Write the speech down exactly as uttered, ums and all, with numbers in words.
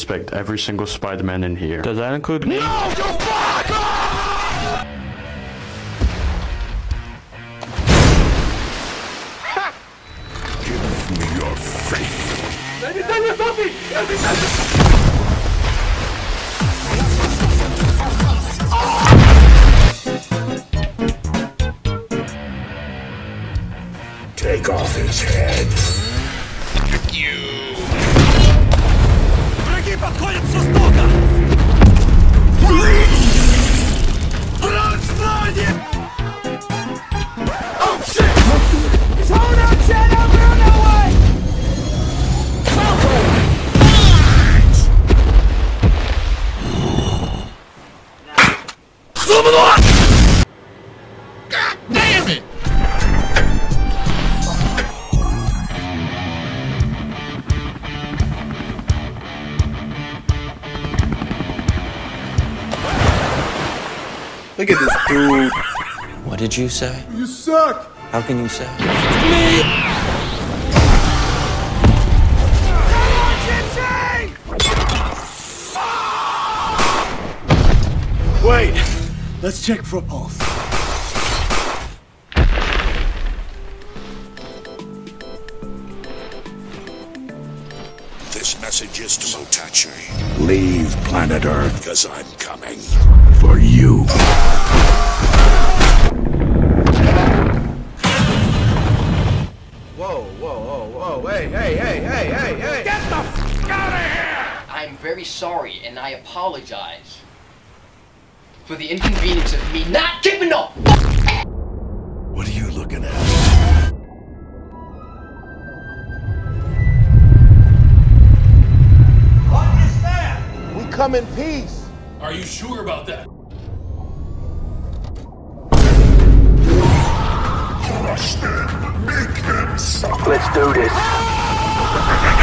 respect every single Spider-Man in here. Does that include me? No, you fuck! Ah! Give me your faith. Let me tell you something! Let me tell you something! Take off his head. You. Oh shit! Just hold on, shit! I'm running away! God damn it! Look at this dude. What did you say? You suck! How can you say? Me! Wait! Let's check for a pulse. This message is to Otachi. Leave planet Earth, because I'm coming for you. Whoa, whoa, whoa, whoa, hey, hey, hey, hey, hey, hey! Get the f*** out of here! I'm very sorry, and I apologize for the inconvenience of me not giving up! What are you looking at? What is that? We come in peace. Are you sure about that? Crush them. Make them suffer. Let's do this.